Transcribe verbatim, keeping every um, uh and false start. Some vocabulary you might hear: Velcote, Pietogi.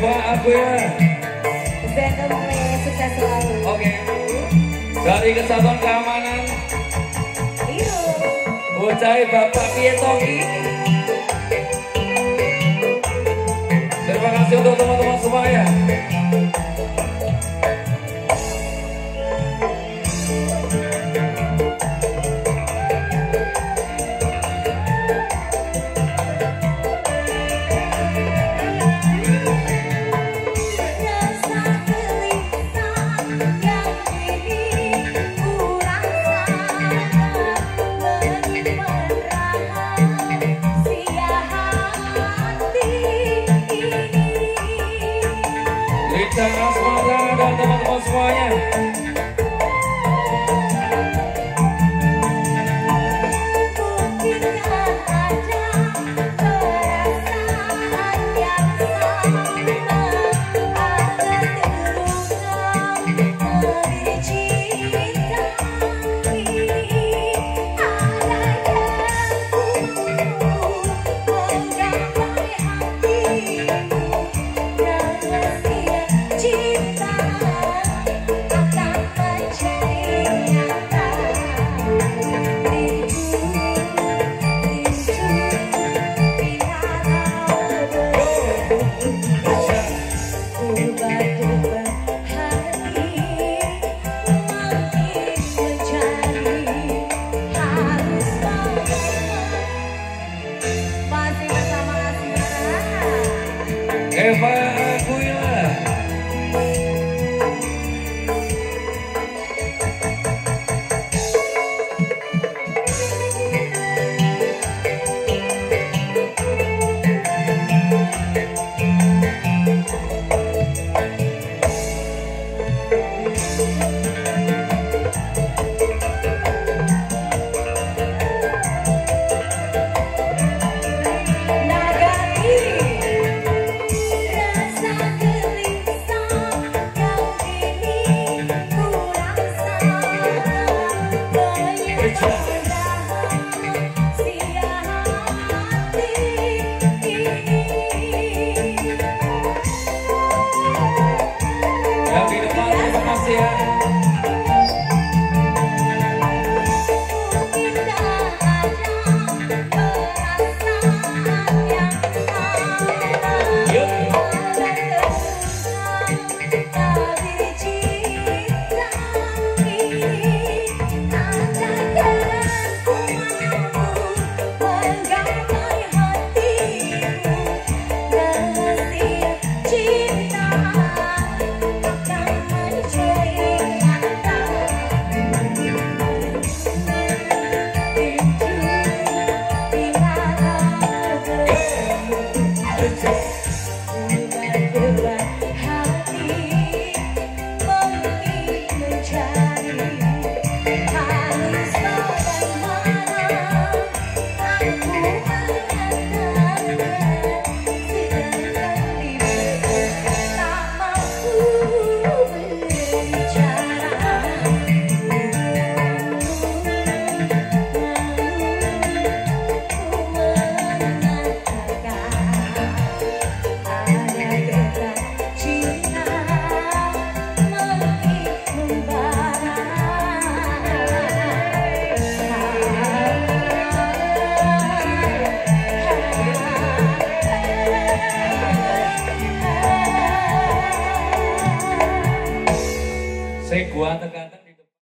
buat aku ya. Bener ya, sukses selalu. Oke. Dari Kesatuan Keamanan. Iya. Ucai Bapak Pietogi. Terima kasih untuk teman-teman semua ya.